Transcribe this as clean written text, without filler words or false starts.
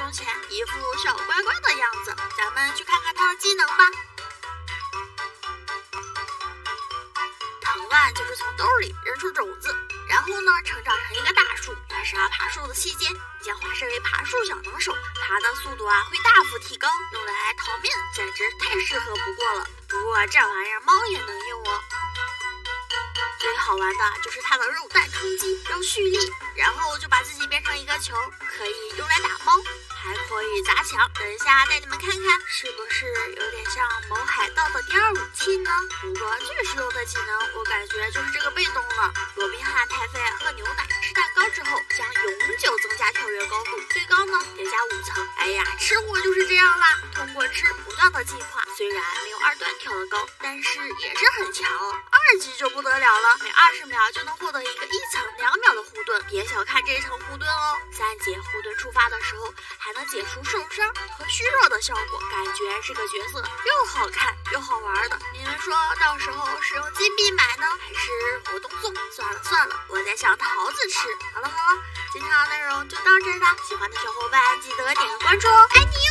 胸前，一副小乖乖的样子。咱们去看看他的技能吧。藤蔓就是从兜里扔出种子，然后呢成长成一个大树。开始爬树的细节，将化身为爬树小能手，爬的速度会大幅提高，用来逃命简直太适合不过了。不过这玩意儿猫也能用哦。 最好玩的就是它的肉弹冲击要蓄力，然后就把自己变成一个球，可以用来打猫，还可以砸墙。等一下带你们看看，是不是有点像某海盗的第二武器呢？不过最实用的技能，我感觉就是这个被动了。罗宾汉太妃喝牛奶吃蛋糕之后，将永久增加跳跃高度，最高呢得加5层。哎呀，吃货就是这样啦！通过吃不断的进化，虽然没有二段跳得高，但是也是很强哦。2级就不得了了。 每20秒就能获得一个1层2秒的护盾，别小看这一层护盾哦。3级护盾触发的时候，还能解除受伤和虚弱的效果，感觉这个角色又好看又好玩的。你们说到时候是用金币买呢，还是活动送？算了，我在想桃子吃。好了，今天的内容就到这儿了，喜欢的小伙伴记得点个关注哦，爱你哟！